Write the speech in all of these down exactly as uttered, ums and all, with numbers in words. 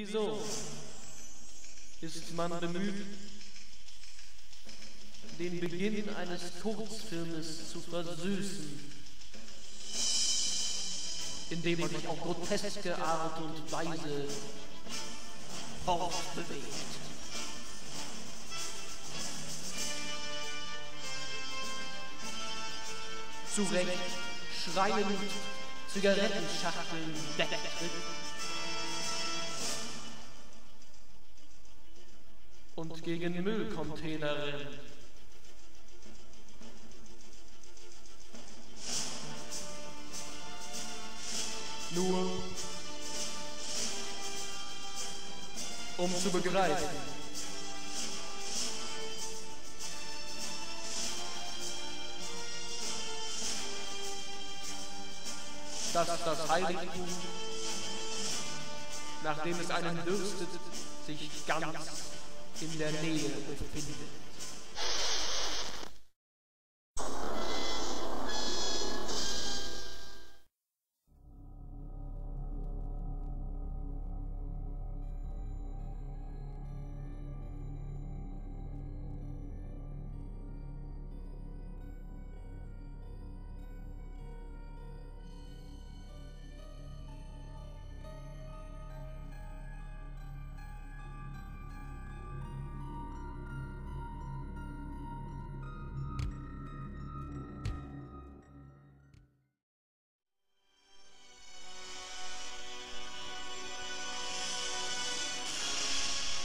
Wieso ist man bemüht, den Beginn eines Kurzfilmes zu versüßen, indem man sich auf groteske Art und Weise fortbewegt? Zu Recht schreiend Zigarettenschachteln wegtritt und gegen Müllcontainer rennt. Nur um zu begreifen, dass das Heiligtum, nachdem es einen dürstet, sich ganz in der Nähe befindet.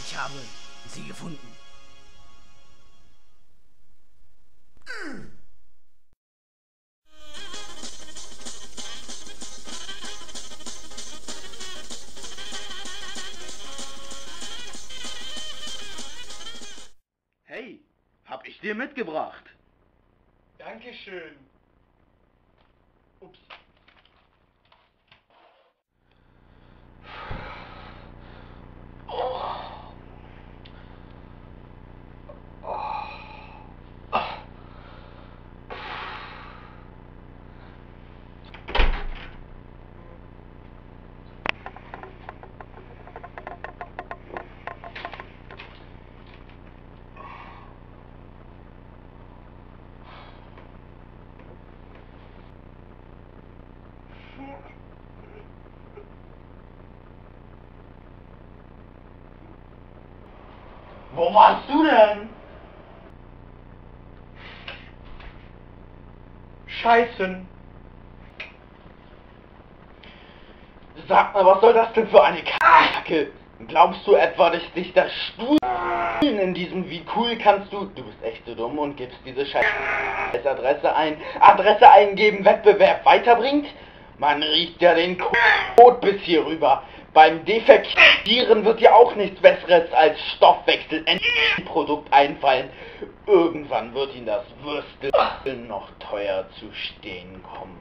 Ich habe sie gefunden. Hey, hab ich dir mitgebracht. Dankeschön. Ups. Wo warst du denn? Scheißen. Sag mal, was soll das denn für eine Kacke? Glaubst du etwa, dass dich das Stuhl in diesem Wie cool kannst du... Du bist echt so dumm und gibst diese Scheiß-Adresse ein... Adresse eingeben, Wettbewerb weiterbringt? Man riecht ja den Kot bis hier rüber. Beim Defektieren wird dir auch nichts Besseres als Stoffwechsel-Endprodukt einfallen. Irgendwann wird Ihnen das Würsteln noch teuer zu stehen kommen.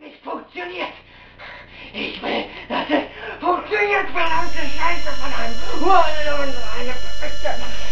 Nicht funktioniert! Ich will, dass es funktioniert, verdammte Scheiße von einem Hurensohn, eine Verrückte!